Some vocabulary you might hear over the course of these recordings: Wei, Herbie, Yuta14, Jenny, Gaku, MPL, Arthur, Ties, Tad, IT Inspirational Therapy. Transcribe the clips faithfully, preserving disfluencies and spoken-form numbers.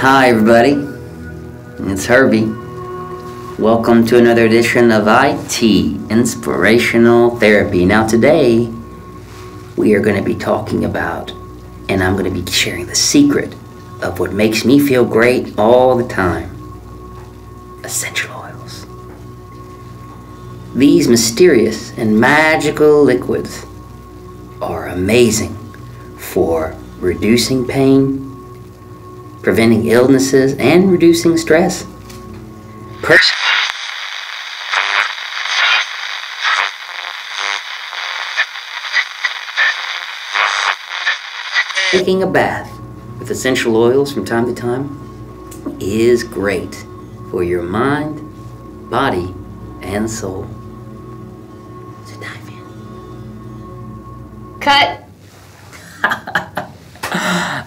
Hi everybody, it's Herbie. Welcome to another edition of I T Inspirational Therapy. Now today, we are going to be talking about, and I'm going to be sharing the secret of what makes me feel great all the time, essential oils. These mysterious and magical liquids are amazing for reducing pain, preventing illnesses, and reducing stress. Pers- Taking a bath with essential oils from time to time is great for your mind, body, and soul. So dive in. Cut!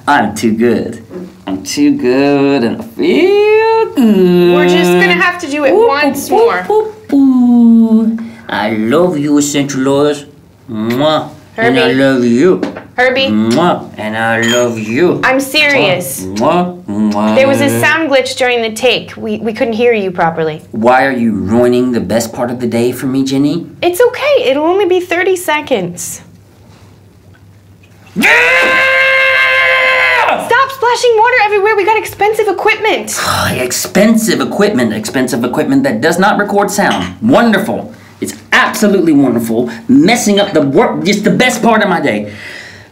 I'm too good. I'm too good and I feel good. We're just going to have to do it ooh, once ooh, more. Ooh, ooh, ooh. I love you, essential oils. Mwah. Herbie. And I love you. Herbie. Mwah. And I love you. I'm serious. Mwah. Mwah. There was a sound glitch during the take. We, we couldn't hear you properly. Why are you ruining the best part of the day for me, Jenny? It's okay. It'll only be thirty seconds. Splashing water everywhere. We got expensive equipment. Expensive equipment. Expensive equipment that does not record sound. Wonderful. It's absolutely wonderful. Messing up the work. Just the best part of my day.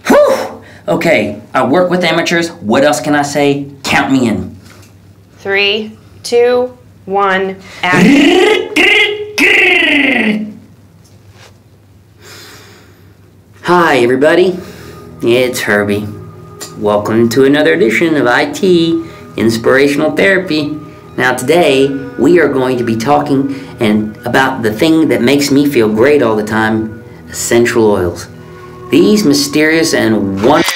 Whew. Okay. I work with amateurs. What else can I say? Count me in. Three, two, one. Hi, everybody. It's Herbie. Welcome to another edition of I T Inspirational Therapy. Now today, we are going to be talking and about the thing that makes me feel great all the time, essential oils. These mysterious and wonderful